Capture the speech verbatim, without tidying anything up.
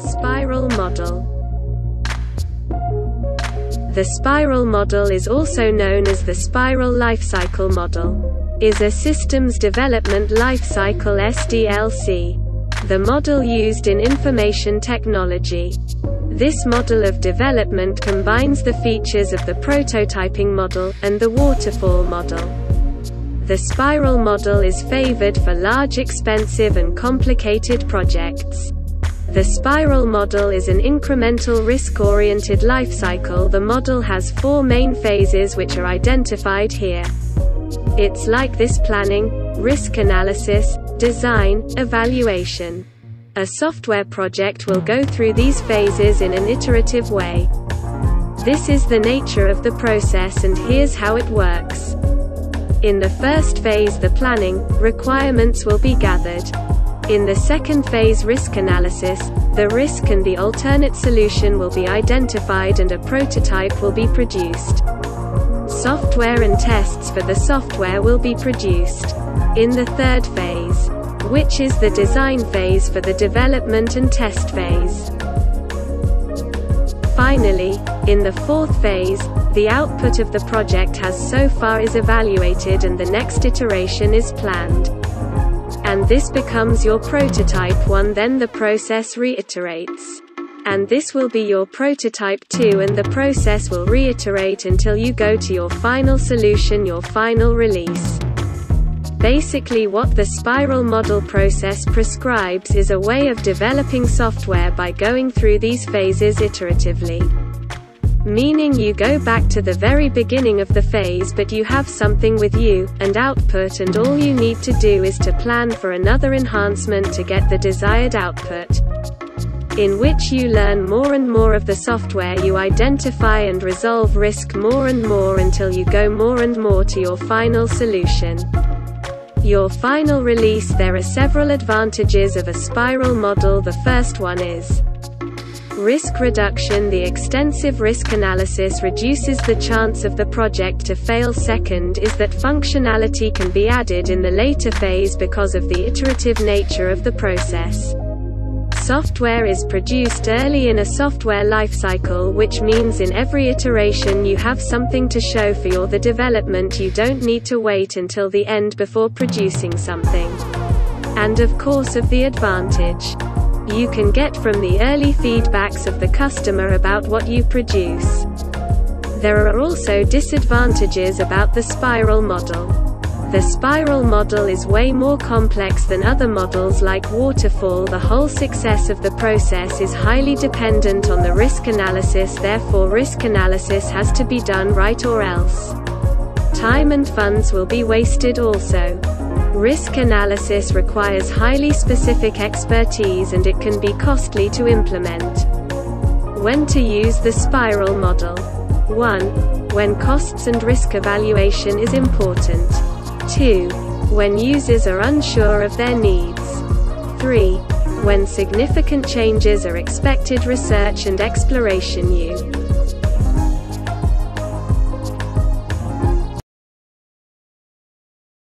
spiral model. The spiral model is also known as the spiral lifecycle model. Is a systems development lifecycle S D L C. The model used in information technology. This model of development combines the features of the prototyping model, and the waterfall model. The spiral model is favored for large, expensive and complicated projects. The spiral model is an incremental risk-oriented lifecycle. The model has four main phases which are identified here. It's like this: planning, risk analysis, design, evaluation. A software project will go through these phases in an iterative way. This is the nature of the process, and here's how it works. In the first phase, the planning, requirements will be gathered. In the second phase, risk analysis, the risk and the alternate solution will be identified and a prototype will be produced. Software and tests for the software will be produced. In the third phase, which is the design phase for the development and test phase. Finally, in the fourth phase, the output of the project has so far is evaluated and the next iteration is planned. And this becomes your prototype one. Then the process reiterates. And this will be your prototype two, and the process will reiterate until you go to your final solution, your final release. Basically, what the spiral model process prescribes is a way of developing software by going through these phases iteratively. Meaning you go back to the very beginning of the phase, but you have something with you, and output, and all you need to do is to plan for another enhancement to get the desired output. In which you learn more and more of the software, you identify and resolve risk more and more until you go more and more to your final solution. Your final release. There are several advantages of a spiral model. The first one is risk reduction. The extensive risk analysis reduces the chance of the project to fail. Second is that functionality can be added in the later phase because of the iterative nature of the process. Software is produced early in a software lifecycle, which means in every iteration you have something to show for your the development. You don't need to wait until the end before producing something. And of course of the advantage you can get from the early feedbacks of the customer about what you produce. There are also disadvantages about the spiral model. The spiral model is way more complex than other models like waterfall. The whole success of the process is highly dependent on the risk analysis. Therefore, risk analysis has to be done right, or else time and funds will be wasted. Also, risk analysis requires highly specific expertise, and it can be costly to implement. When to use the spiral model? One. When costs and risk evaluation is important. two. When users are unsure of their needs. three. When significant changes are expected. Research and exploration. You